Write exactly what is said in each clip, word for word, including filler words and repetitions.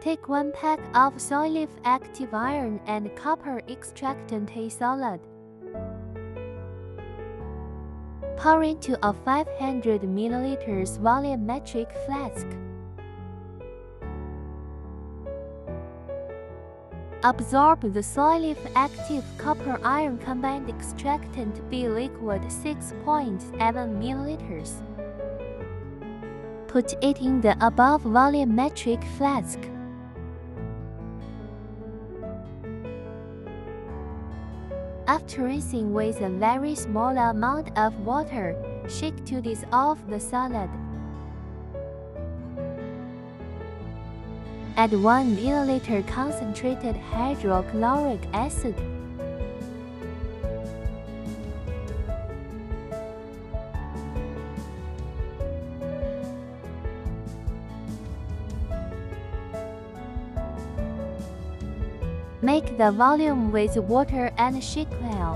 Take one pack of Soil Leaf Active Iron and Copper Extractant A solid. Pour into a five hundred milliliter volumetric flask. Absorb the Soil Leaf Active Copper Iron Combined Extractant B liquid six point seven milliliters. Put it in the above volumetric flask. After rinsing with a very small amount of water, shake to dissolve the solid. Add one milliliter concentrated hydrochloric acid. Make the volume with water and shake well.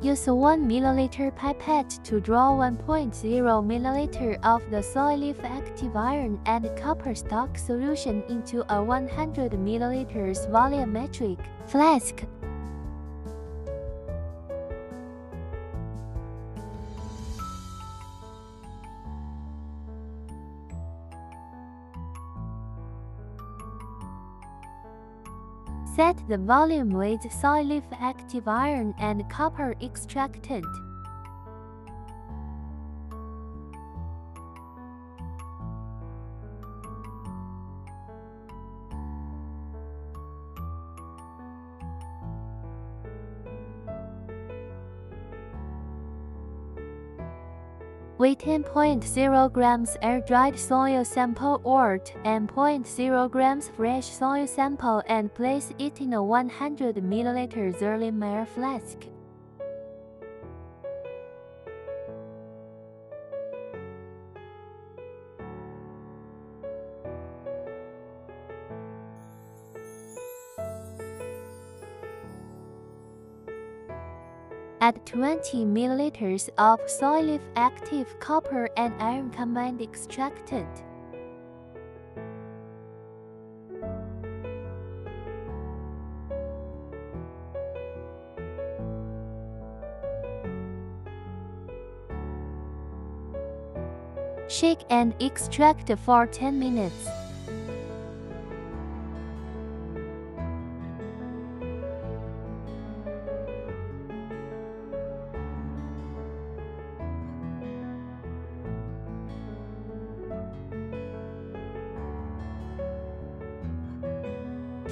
Use one milliliter pipette to draw one point zero milliliter of the Soil Leaf Active Iron and Copper Stock solution into a one hundred milliliter volumetric flask. Set the volume with Soil Leaf Active Iron and Copper Extractant. Weigh ten point zero grams air-dried soil sample wort and zero point zero grams fresh soil sample and place it in a one hundred milliliter Zerliner flask. Add twenty milliliters of Soil Leaf Active Copper and Iron Combined Extractant. Shake and extract for ten minutes.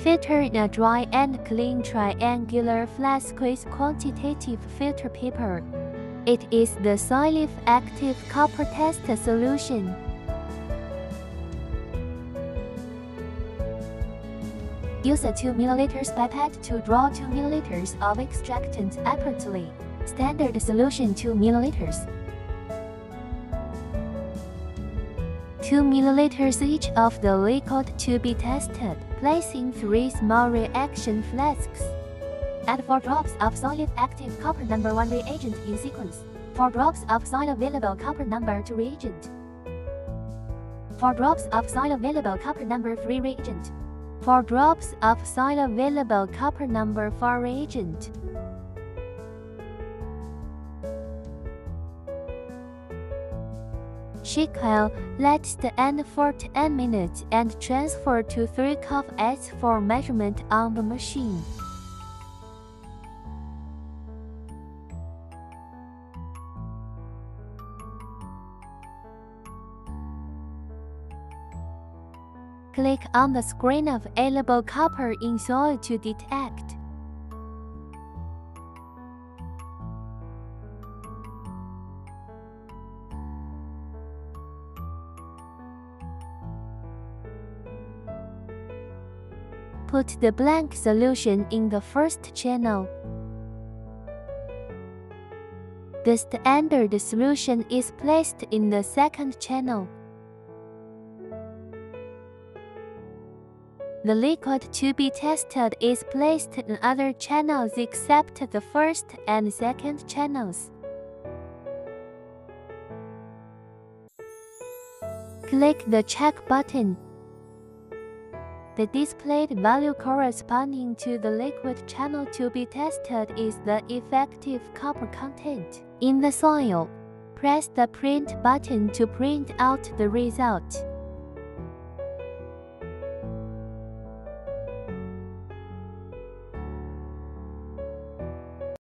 Filter in a dry and clean triangular flask with quantitative filter paper. It is the Soil Leaf Active Copper Test solution. Use a two milliliter pipette to draw two milliliters of extractant separately. Standard solution two milliliters. two milliliters each of the liquid to be tested. Place in three small reaction flasks. Add four drops of Soil Leaf Active Copper number one reagent in sequence, four drops of soil available copper number two reagent, four drops of soil available copper number three reagent, four drops of soil available copper number four reagent. Shake well, let stand for ten minutes and transfer to three cup ice for measurement on the machine. Click on the screen of available copper in soil to detect. Put the blank solution in the first channel. The standard solution is placed in the second channel. The liquid to be tested is placed in other channels except the first and second channels. Click the check button. The displayed value corresponding to the liquid channel to be tested is the effective copper content in the soil. Press the print button to print out the result.